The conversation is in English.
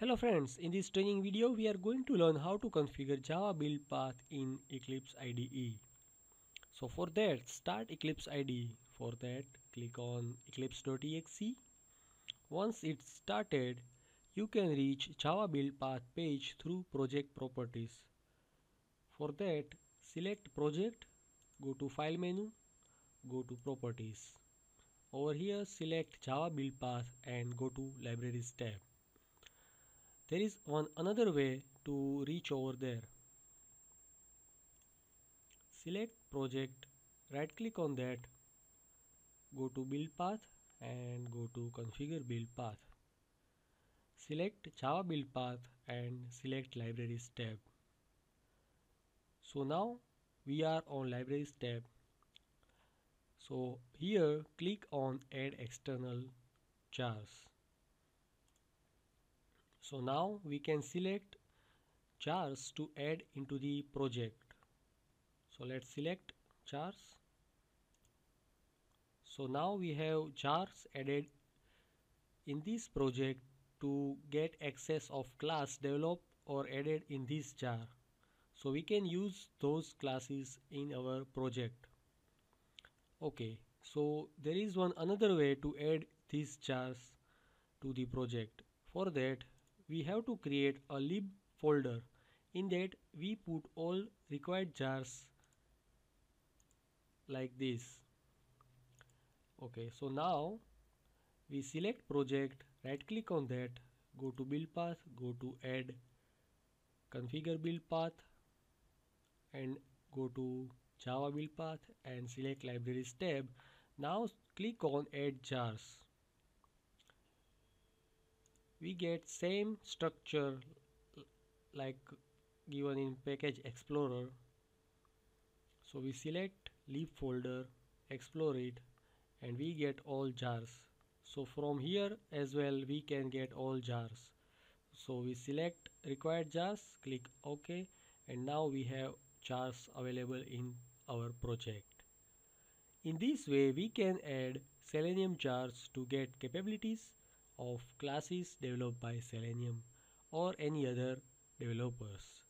Hello friends, in this training video we are going to learn how to configure Java build path in Eclipse IDE. So for that, start Eclipse IDE. For that, click on eclipse.exe. Once it's started, you can reach Java build path page through project properties. For that, select project, go to file menu, go to properties. Over here select Java build path and go to libraries tab. There is another way to reach over there. Select project, right click on that, go to build path and go to configure build path. Select Java build path and select libraries tab. So now we are on libraries tab. So here click on add external jars. So now we can select jars to add into the project. So let's select jars. So now we have jars added in this project to get access of class developed or added in this jar. So we can use those classes in our project. Okay, so there is another way to add these jars to the project. For that, we have to create a lib folder. In that we put all required jars like this. Okay, so now we select project, right click on that, go to build path, go to add, configure build path and go to Java build path and select libraries tab. Now click on add jars. We get same structure like given in package explorer. So we select lib folder, explore it and we get all jars. So from here as well we can get all jars. So we select required jars, click OK, and now we have jars available in our project. In this way we can add Selenium jars to get capabilities of classes developed by Selenium or any other developers.